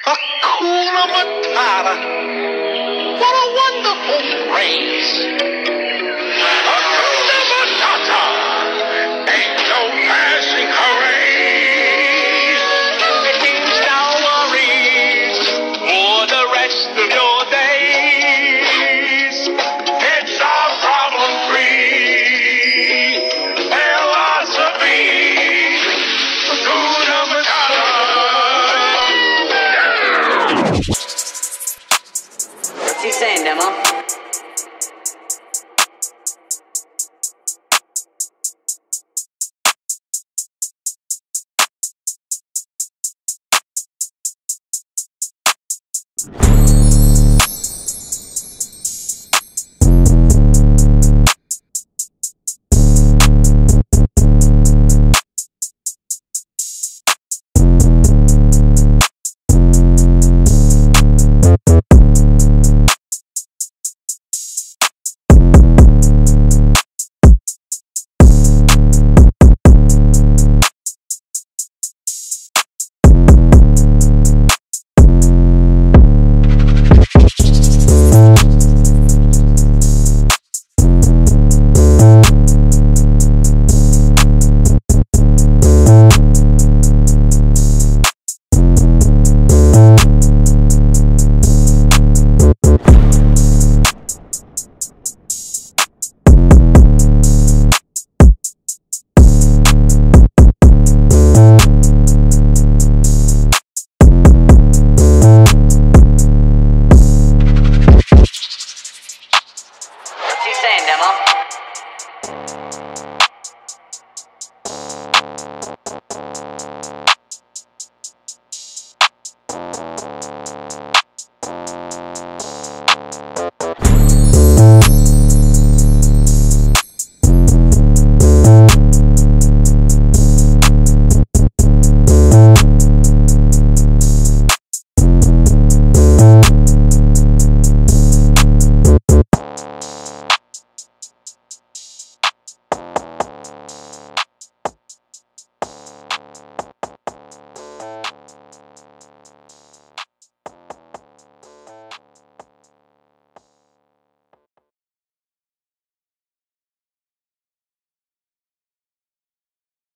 Hakuna Matata, what a wonderful phrase. Hakuna Matata, ain't no passing craze. It means no worries for the rest of your days. It's our problem-free philosophy. Hakuna Matata. What's he saying, Demo?